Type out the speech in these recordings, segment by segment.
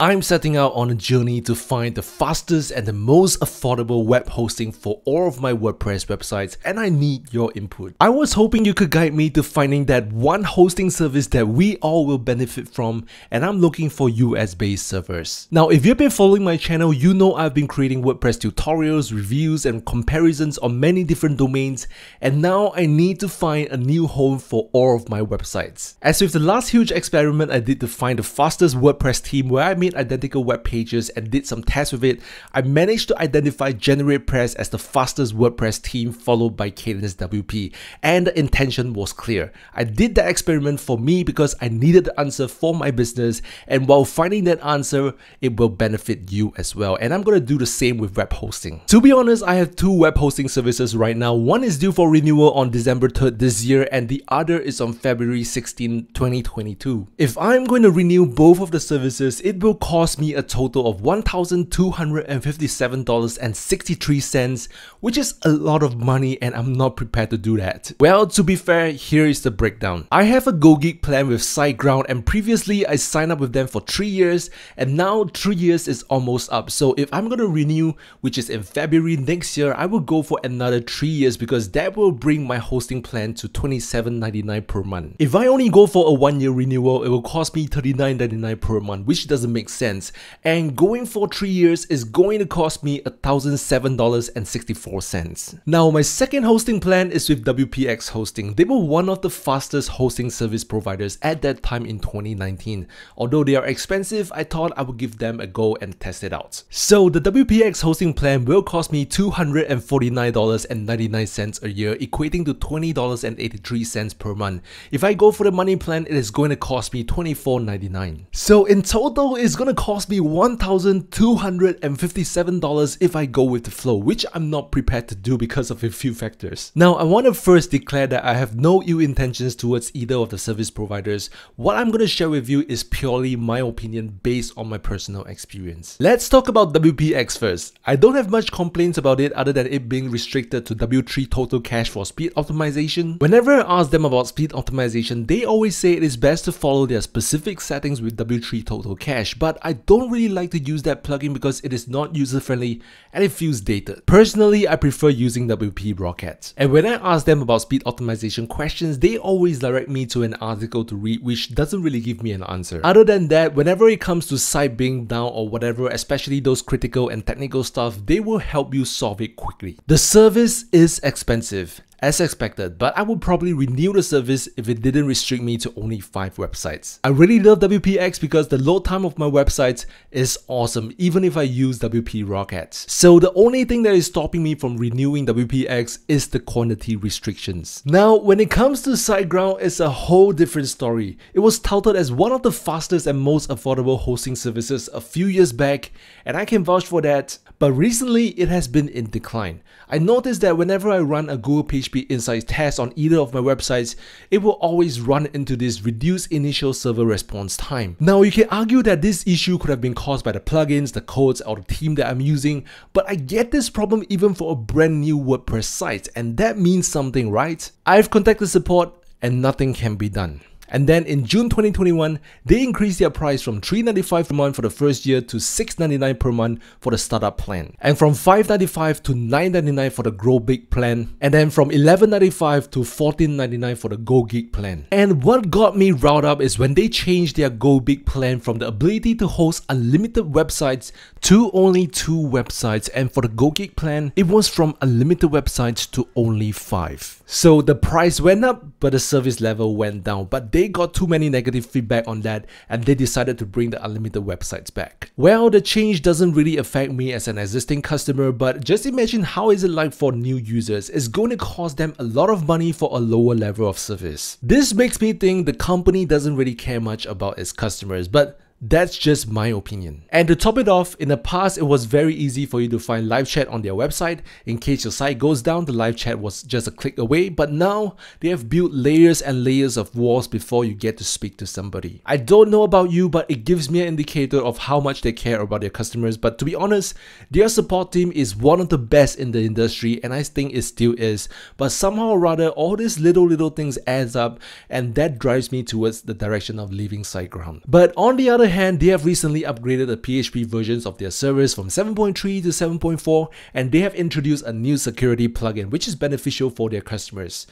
I'm setting out on a journey to find the fastest and the most affordable web hosting for all of my WordPress websites, and I need your input. I was hoping you could guide me to finding that one hosting service that we all will benefit from, and I'm looking for US-based servers. Now, if you've been following my channel, you know I've been creating WordPress tutorials, reviews, and comparisons on many different domains, and now I need to find a new home for all of my websites. As with the last huge experiment I did to find the fastest WordPress theme where I made identical web pages and did some tests with it, I managed to identify GeneratePress as the fastest WordPress theme, followed by CadenceWP, and the intention was clear. I did that experiment for me because I needed the answer for my business, and while finding that answer, it will benefit you as well, and I'm gonna do the same with web hosting. To be honest, I have two web hosting services right now. One is due for renewal on December 3rd this year, and the other is on February 16, 2022. If I'm going to renew both of the services, it will cost me a total of $1,257.63, which is a lot of money, and I'm not prepared to do that. Well, to be fair, here is the breakdown. I have a GoGeek plan with SiteGround, and previously I signed up with them for 3 years, and now 3 years is almost up. So if I'm gonna renew, which is in February next year, I will go for another 3 years because that will bring my hosting plan to $27.99 per month. If I only go for a 1-year renewal, it will cost me $39.99 per month, which doesn't make sense, and going for 3 years is going to cost me $1,007.64. Now, my second hosting plan is with WPX Hosting. They were one of the fastest hosting service providers at that time in 2019. Although they are expensive, I thought I would give them a go and test it out. So the WPX Hosting plan will cost me $249.99 a year, equating to $20.83 per month. If I go for the money plan, it is going to cost me $24.99. So in total, it's going to cost me $1,257 if I go with the flow, which I'm not prepared to do because of a few factors. Now, I want to first declare that I have no ill intentions towards either of the service providers. What I'm going to share with you is purely my opinion based on my personal experience. Let's talk about WPX first. I don't have much complaints about it other than it being restricted to W3 Total Cache for speed optimization. Whenever I ask them about speed optimization, they always say it is best to follow their specific settings with W3 Total Cache, but I don't really like to use that plugin because it is not user-friendly and it feels dated. Personally, I prefer using WP Rocket. And when I ask them about speed optimization questions, they always direct me to an article to read, which doesn't really give me an answer. Other than that, whenever it comes to site being down or whatever, especially those critical and technical stuff, they will help you solve it quickly. The service is expensive, as expected, but I would probably renew the service if it didn't restrict me to only 5 websites. I really love WPX because the load time of my websites is awesome, even if I use WP Rocket. So the only thing that is stopping me from renewing WPX is the quantity restrictions. Now, when it comes to SiteGround, it's a whole different story. It was touted as one of the fastest and most affordable hosting services a few years back, and I can vouch for that, but recently it has been in decline. I noticed that whenever I run a Google Page Speed Insights test on either of my websites, it will always run into this reduced initial server response time. Now, you can argue that this issue could have been caused by the plugins, the codes, or the theme that I'm using, but I get this problem even for a brand new WordPress site, and that means something, right? I've contacted support and nothing can be done. And then in June 2021, they increased their price from $3.95 per month for the first year to $6.99 per month for the startup plan, and from $5.95 to $9.99 for the Grow Big plan, and then from $11.95 to $14.99 for the GoGeek plan. And what got me riled up is when they changed their Go Big plan from the ability to host unlimited websites to only 2 websites, and for the GoGeek plan, it was from unlimited websites to only 5. So the price went up, but the service level went down. But they got too many negative feedback on that, and they decided to bring the unlimited websites back. Well, the change doesn't really affect me as an existing customer, but just imagine how is it like for new users. It's going to cost them a lot of money for a lower level of service. This makes me think the company doesn't really care much about its customers, but that's just my opinion. And to top it off, in the past, it was very easy for you to find live chat on their website. In case your site goes down, the live chat was just a click away, but now they have built layers and layers of walls before you get to speak to somebody. I don't know about you, but it gives me an indicator of how much they care about their customers. But to be honest, their support team is one of the best in the industry, and I think it still is. But somehow or rather, all these little things adds up, and that drives me towards the direction of leaving SiteGround. But on the other other hand, they have recently upgraded the PHP versions of their service from 7.3 to 7.4, and they have introduced a new security plugin which is beneficial for their customers.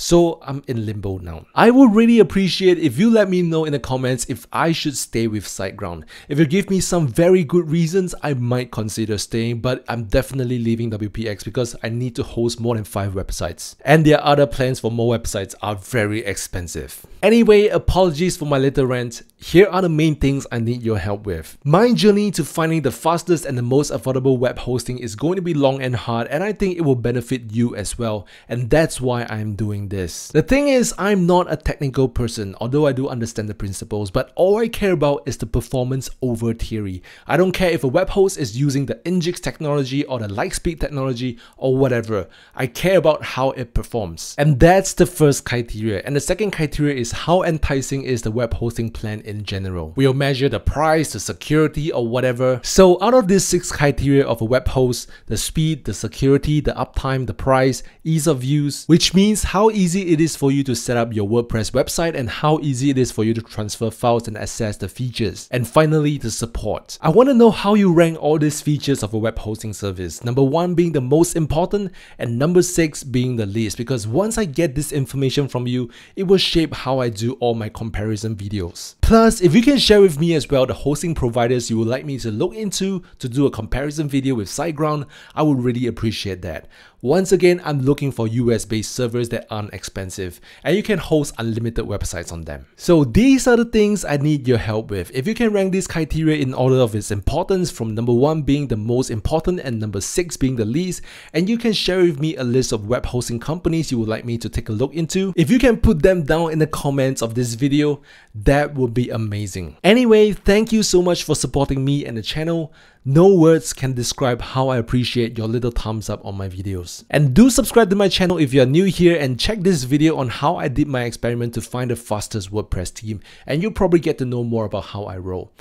So I'm in limbo now. I would really appreciate if you let me know in the comments if I should stay with SiteGround. If you give me some very good reasons, I might consider staying, but I'm definitely leaving WPX because I need to host more than 5 websites. And their other plans for more websites are very expensive. Anyway, apologies for my little rant. Here are the main things I need your help with. My journey to finding the fastest and the most affordable web hosting is going to be long and hard, and I think it will benefit you as well. And that's why I'm doing this. The thing is, I'm not a technical person, although I do understand the principles, but all I care about is the performance over theory. I don't care if a web host is using the NGINX technology or the Lightspeed technology or whatever. I care about how it performs. And that's the first criteria. And the second criteria is how enticing is the web hosting plan in general. We'll measure the price, the security or whatever. So out of these 6 criteria of a web host, the speed, the security, the uptime, the price, ease of use, which means how easy it is for you to set up your WordPress website and how easy it is for you to transfer files and access the features. And finally, the support. I want to know how you rank all these features of a web hosting service. Number 1 being the most important and number 6 being the least, because once I get this information from you, it will shape how I do all my comparison videos. Plus, if you can share with me as well the hosting providers you would like me to look into to do a comparison video with SiteGround, I would really appreciate that. Once again, I'm looking for US-based servers that aren't expensive and you can host unlimited websites on them. So these are the things I need your help with. If you can rank these criteria in order of its importance, from number 1 being the most important and number 6 being the least, and you can share with me a list of web hosting companies you would like me to take a look into. If you can put them down in the comments of this video, that would be amazing. Anyway, thank you so much for supporting me and the channel. No words can describe how I appreciate your little thumbs up on my videos. And do subscribe to my channel if you are new here, and check this video on how I did my experiment to find the fastest WordPress theme, and you'll probably get to know more about how I roll.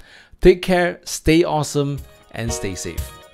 Take care, stay awesome, and stay safe.